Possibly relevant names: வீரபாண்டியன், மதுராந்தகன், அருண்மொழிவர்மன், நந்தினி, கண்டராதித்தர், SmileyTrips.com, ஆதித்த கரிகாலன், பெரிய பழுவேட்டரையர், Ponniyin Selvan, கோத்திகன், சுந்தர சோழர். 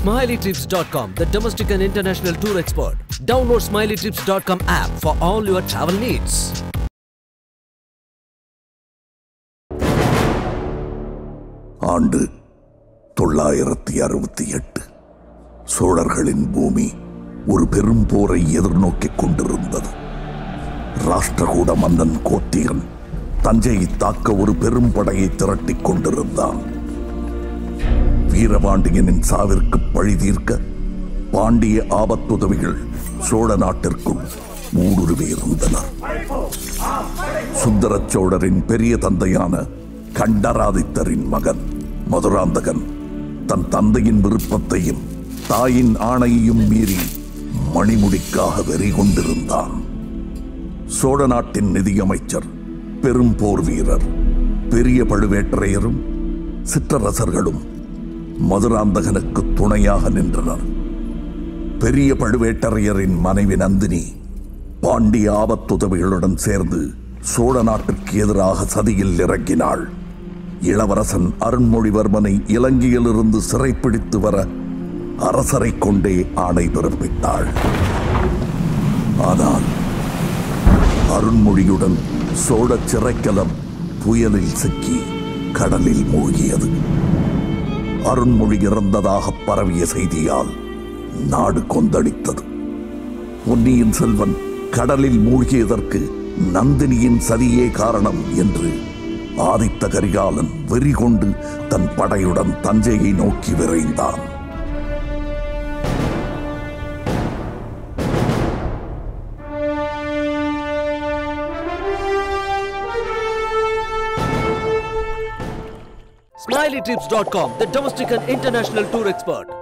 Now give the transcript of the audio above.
SmileyTrips.com, the domestic and international tour expert. Download SmileyTrips.com app for all your travel needs. ஆண்டு 968 சோழர்களின் பூமி ஒரு பெரும் போரை எதிர்நோக்கிக் கொண்டிருந்தது. ராஷ்டிரகூட மன்னன் கோத்திகன் தஞ்சையை தாக்க ஒரு பெரும் படையை திரட்டிக் கொண்டிருந்தான். வீரபாண்டியனின் சாவிற்கு பழி தீர்க்க பாண்டிய ஆபத்துதவிகள் சோழ நாட்டிற்குள் ஊடுருவி இருந்தனர். சுந்தர சோழரின் பெரிய தந்தையான கண்டராதித்தரின் மகன் மதுராந்தகன் தன் தந்தையின் விருப்பத்தையும் தாயின் ஆணையையும் மீறி மணிமுடிக்காக வெறி கொண்டிருந்தான். சோழ நாட்டின் நிதியமைச்சர், பெரும் போர் வீரர், பெரிய பழுவேற்றையரும் சிற்றரசர்களும் மதுராந்தகனுக்கு துணையாக நின்றனர். பெரிய பழுவேட்டரையரின் மனைவி நந்தினி பாண்டிய ஆபத்துதவிகளுடன் சேர்ந்து சோழ நாட்டிற்கு எதிராக சதியில் இறங்கினாள். இளவரசன் அருண்மொழிவர்மனை இலங்கையிலிருந்து சிறைப்பிடித்து வர அரசரை கொண்டே ஆணை பிறப்பித்தாள். ஆனால் அருண்மொழியுடன் சோழ சிறைக்கலம் புயலில் சிக்கி கடலில் மூழ்கியது. அருண்மொழி இறந்ததாக பரவிய செய்தியால் நாடு கொந்தளித்தது. பொன்னியின் செல்வன் கடலில் மூழ்கியதற்கு நந்தினியின் சதியே காரணம் என்று ஆதித்த கரிகாலன் வெறி கொண்டு தன் படையுடன் தஞ்சையை நோக்கி விரைந்தான். SmileyTrips.com, the domestic and international tour expert.